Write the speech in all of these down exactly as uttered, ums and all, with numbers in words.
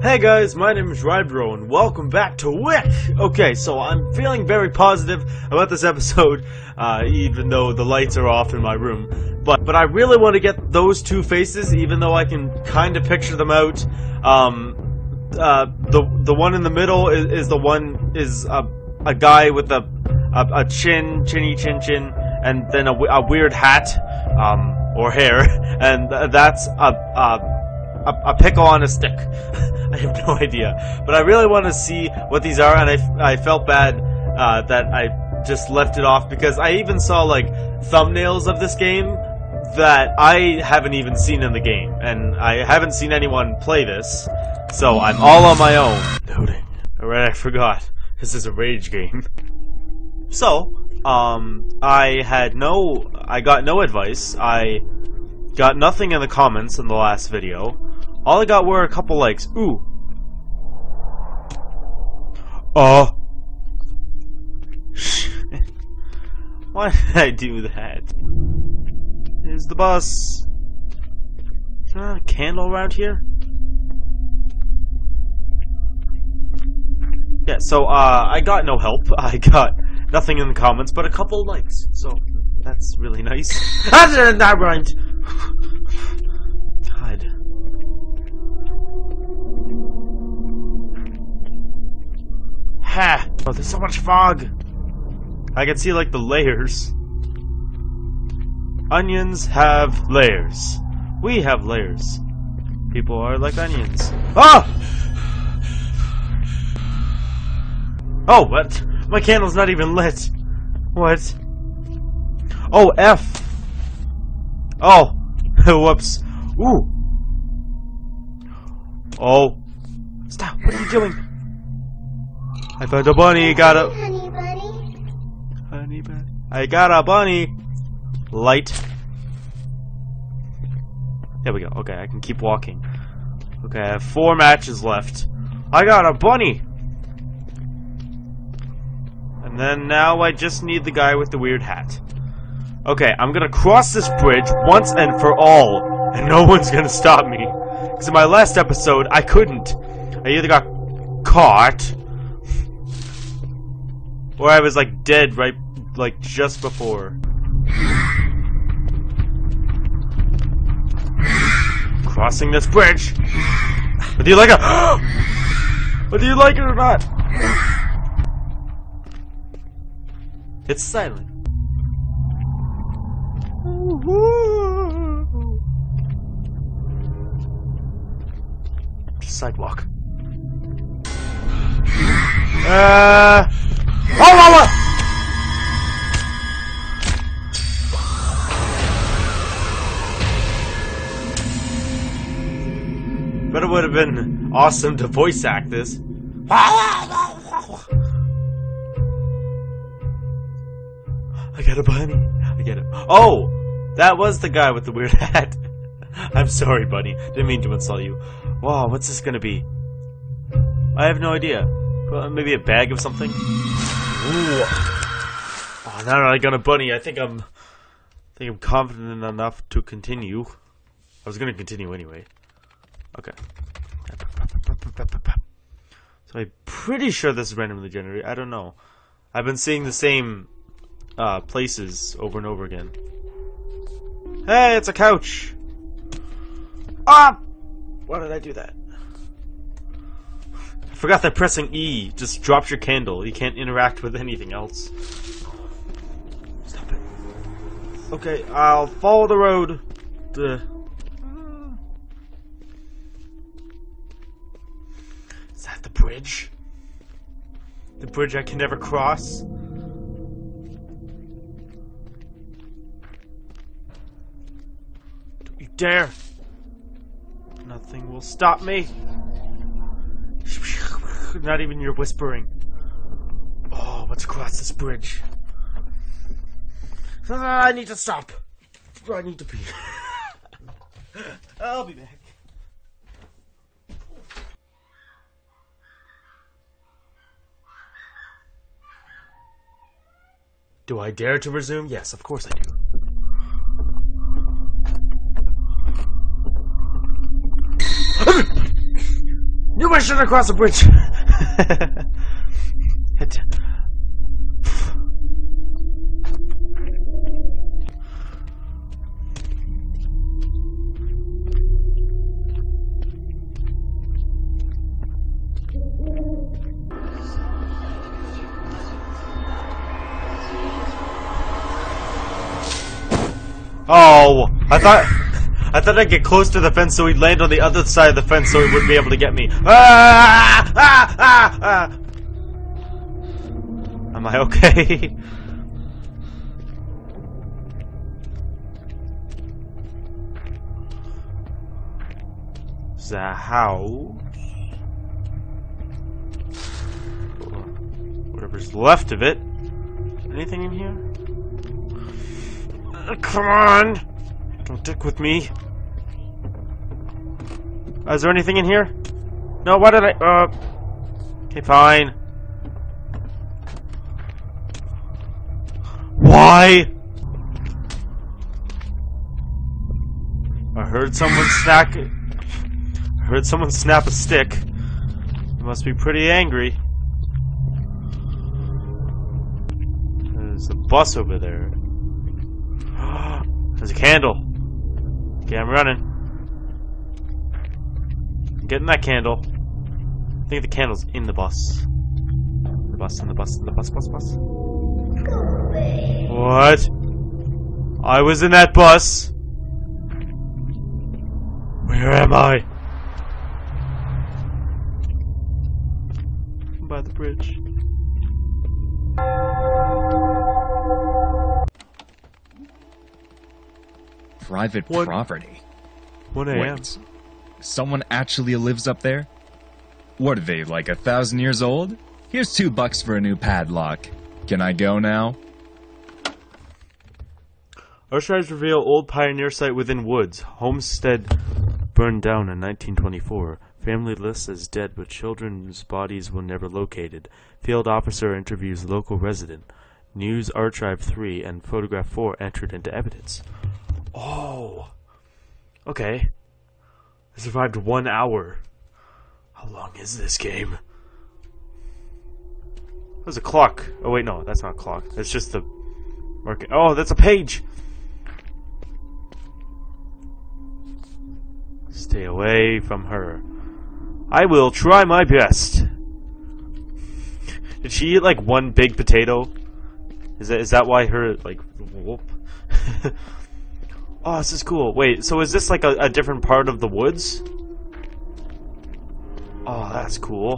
Hey guys, my name is Rybro and welcome back to Wick! Okay, so I'm feeling very positive about this episode, uh, even though the lights are off in my room. But but I really want to get those two faces, even though I can kind of picture them out. Um, uh, the the one in the middle is, is the one, is a, a guy with a, a, a chin, chinny chin chin, and then a, a weird hat, um, or hair, and that's a... a A, a pickle on a stick. I have no idea, but I really want to see what these are, and I, I felt bad uh, that I just left it off, because I even saw like thumbnails of this game that I haven't even seen in the game, and I haven't seen anyone play this, so I'm all on my own. Noting. Alright, I forgot. This is a rage game. So, um, I had no, I got no advice. I got nothing in the comments in the last video. All I got were a couple likes. Ooh. Oh. Shit. Why did I do that? Here's the bus. Is there not a candle around here? Yeah, so uh, I got no help. I got nothing in the comments, but a couple likes. So that's really nice. That rhymed! God. Ha! Oh, there's so much fog! I can see, like, the layers. Onions have layers. We have layers. People are like onions. Ah! Oh, what? My candle's not even lit. What? Oh, F! Oh! Whoops. Ooh. Oh. Stop. What are you doing? I found a bunny. Got a... Honey bunny. Honey bunny. I got a bunny. Light. There we go. Okay, I can keep walking. Okay, I have four matches left. I got a bunny. And then now I just need the guy with the weird hat. Okay, I'm gonna cross this bridge once and for all, and no one's gonna stop me. Because in my last episode, I couldn't. I either got caught, or I was like dead right, like just before. Crossing this bridge. Whether you like it, whether you like it or not, it's silent. Sidewalk. Uh. Oh, oh, oh. But it would have been awesome to voice act this. I got a bunny. I get it. Oh. That was the guy with the weird hat. I'm sorry, buddy. Didn't mean to insult you. Wow, what's this gonna be? I have no idea. Well, maybe a bag of something? Ooh. Oh, now that I got a bunny, I think I'm... I think I'm confident enough to continue. I was gonna continue anyway. Okay. So I'm pretty sure this is randomly generated. I don't know. I've been seeing the same uh, places over and over again. Hey, it's a couch! Ah! Why did I do that? I forgot that pressing E just drops your candle. You can't interact with anything else. Stop it. Okay, I'll follow the road. Duh. Is that the bridge? The bridge I can never cross? Dare. Nothing will stop me. Not even your whispering. Oh, what's across this bridge? Ah, I need to stop. I need to pee. I'll be back. Do I dare to resume? Yes, of course I do. Look at my shot across the bridge. Hit. Oh, I thought I thought I'd get close to the fence so he'd land on the other side of the fence so he wouldn't be able to get me. Ah, ah, ah, ah. Am I okay? Is that a house? Whatever's left of it. Anything in here? Come on! Don't dick with me. Uh, is there anything in here? No, why did I... Uh... Okay, fine. Why? I heard someone snack... I heard someone snap a stick. They must be pretty angry. There's a bus over there. There's a candle. Okay, I'm running. I'm getting that candle. I think the candle's in the bus. The bus, in the bus, in the bus, bus, bus. What? I was in that bus. Where am I? I'm by the bridge. Private what? Property. one A M Someone actually lives up there? What are they, like a thousand years old? Here's two bucks for a new padlock. Can I go now? Archives reveal old pioneer site within woods. Homestead burned down in nineteen twenty-four. Family lists as dead, but children's bodies were never located. Field officer interviews local resident. News Archive three and Photograph four entered into evidence. Oh, okay. I survived one hour. How long is this game? There's a clock. Oh wait, no, that's not a clock. That's just the market. Oh, that's a page. Stay away from her. I will try my best. Did she eat like one big potato? Is that is that why her like whoop? Oh, this is cool. Wait, so is this like a, a different part of the woods? Oh, that's cool.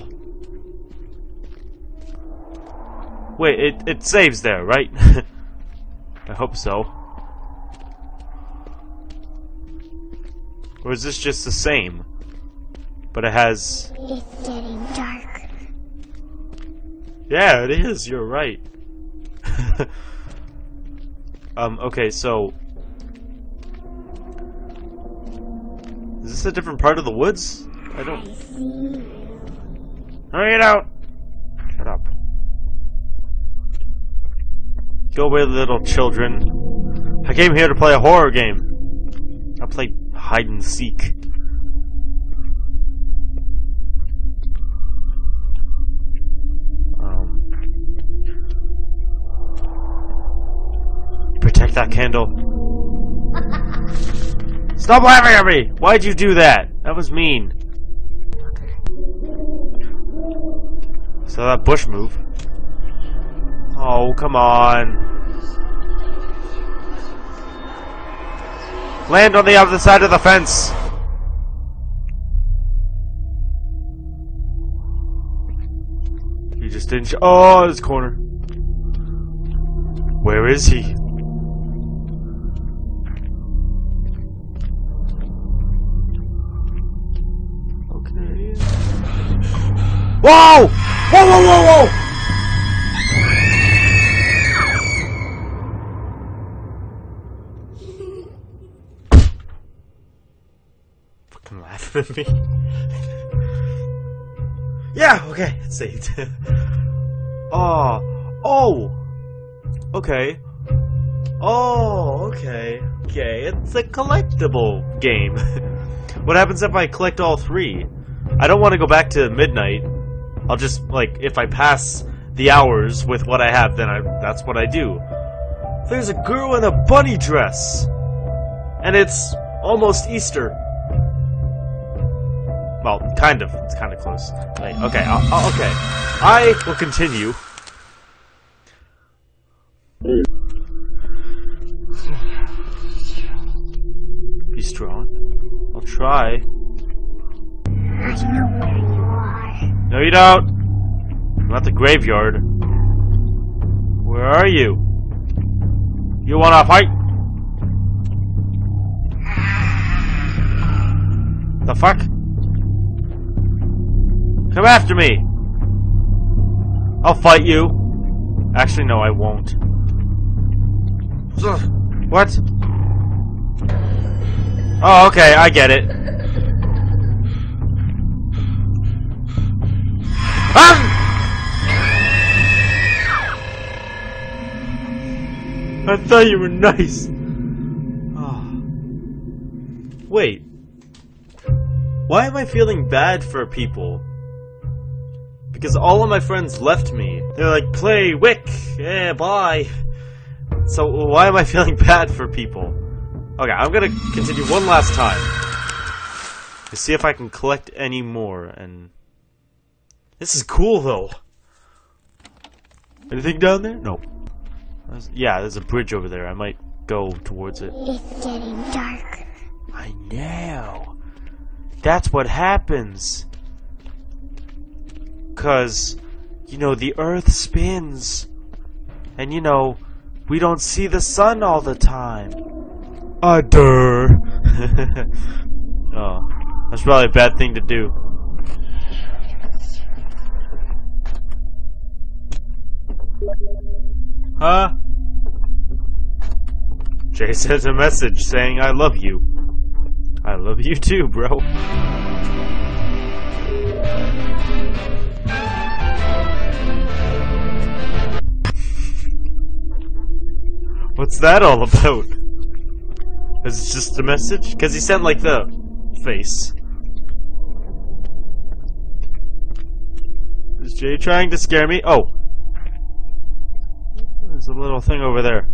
Wait, it, it saves there, right? I hope so. Or is this just the same? But it has... It's getting dark. Yeah, it is. You're right. um, okay, so... Is this a different part of the woods? I don't... Hurry it out! Shut up. Go away, little children. I came here to play a horror game. I play hide and seek. Um... Protect that candle. Stop laughing at me! Why'd you do that? That was mean. So that bush move. Oh, come on. Land on the other side of the fence. You just didn't sh- Oh, this corner. Where is he? Whoa! Whoa, whoa, whoa, whoa! Fucking laughing at me. Yeah, okay, it's saved. Oh, oh! Okay. Oh, okay. Okay, it's a collectible game. What happens if I collect all three? I don't want to go back to midnight. I'll just, like, if I pass the hours with what I have, then I that's what I do. There's a girl in a bunny dress! And it's almost Easter. Well, kind of. It's kind of close. Wait, okay, I'll, I'll, okay. I will continue. Be strong. I'll try. No, you don't. I'm at the graveyard. Where are you? You wanna fight? The fuck? Come after me! I'll fight you. Actually, no, I won't. What? Oh, okay, I get it. Ah! I thought you were nice. Oh. Wait. Why am I feeling bad for people? Because all of my friends left me. They're like, play Wick, yeah, bye. So why am I feeling bad for people? Okay, I'm gonna continue one last time to see if I can collect any more. And this is cool, though. Anything down there? No. There's, yeah, there's a bridge over there. I might go towards it. It's getting dark. I know. That's what happens. Because, you know, the earth spins. And, you know, we don't see the sun all the time. Uh, duh. Oh, that's probably a bad thing to do. Huh? Jay sent a message saying, I love you. I love you too, bro. What's that all about? Is it just a message? Because he sent like the face. Is Jay trying to scare me? Oh. There's a little thing over there.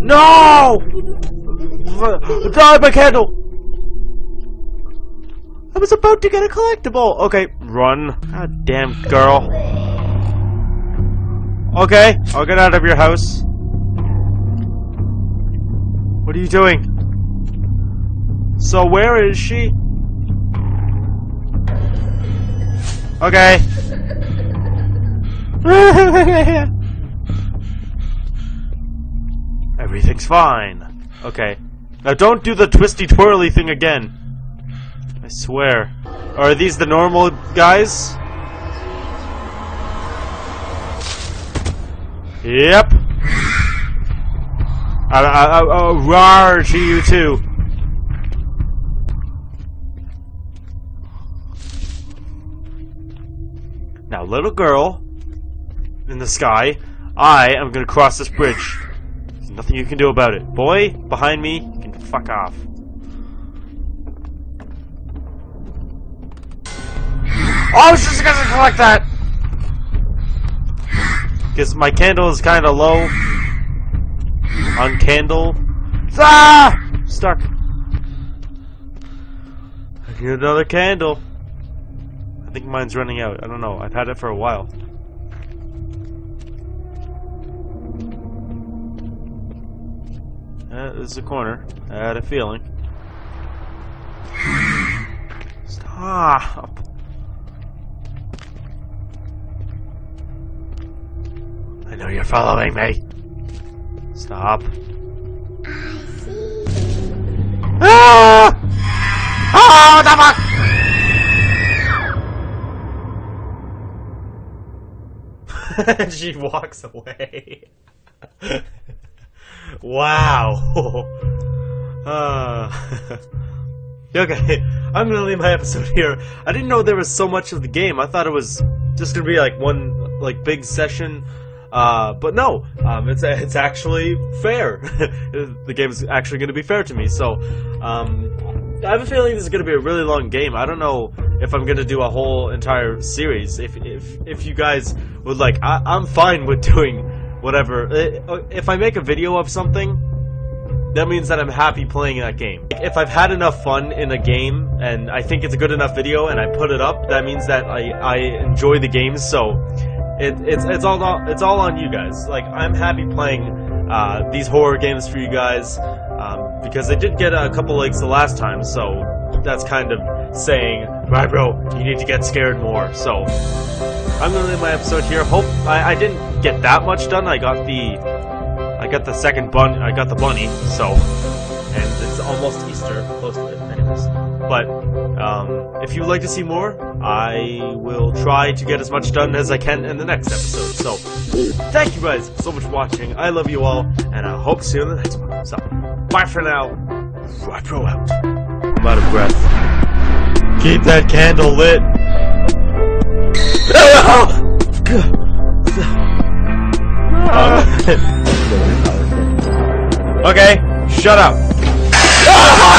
No! Die by candle! I was about to get a collectible! Okay, run. God damn girl. Okay, I'll get out of your house. What are you doing? So where is she? Okay. Everything's fine. Okay. Now don't do the twisty twirly thing again. I swear. Are these the normal guys? Yep. I, I, I, oh, rawr to you too. Now, little girl in the sky, I am gonna cross this bridge. There's nothing you can do about it. Boy, behind me, you can fuck off. Oh, I was just gonna collect that! Because my candle is kind of low on candle. Ah! Stuck. I need another candle. I think mine's running out. I don't know. I've had it for a while. Uh, this is a corner. I had a feeling. Stop. I know you're following me. Stop. Ah! Oh, what the fuck! And she walks away. Wow. Uh. Okay, I'm gonna leave my episode here. I didn't know there was so much of the game. I thought it was just gonna be like one like big session. Uh, but no, um, it's it's actually fair. The game is actually going to be fair to me. So, um, I have a feeling this is going to be a really long game. I don't know if I'm going to do a whole entire series. If if if you guys would like, I, I'm fine with doing whatever. If I make a video of something, that means that I'm happy playing that game. If I've had enough fun in a game and I think it's a good enough video and I put it up, that means that I, I enjoy the game. So it, it's it's all on, it's all on you guys. Like, I'm happy playing uh, these horror games for you guys um, because they did get a couple likes the last time. So that's kind of saying, Rybro, you need to get scared more. So I'm gonna end my episode here. Hope I, I didn't get that much done. I got the. I got the second bun. I got the bunny, so, and it's almost Easter, close to it, anyways. But um, if you'd like to see more, I will try to get as much done as I can in the next episode. So, thank you guys so much for watching. I love you all, and I hope to see you in the next one. So, bye for now. Rybro out. I'm out of breath. Keep that candle lit. um, Okay, shut up.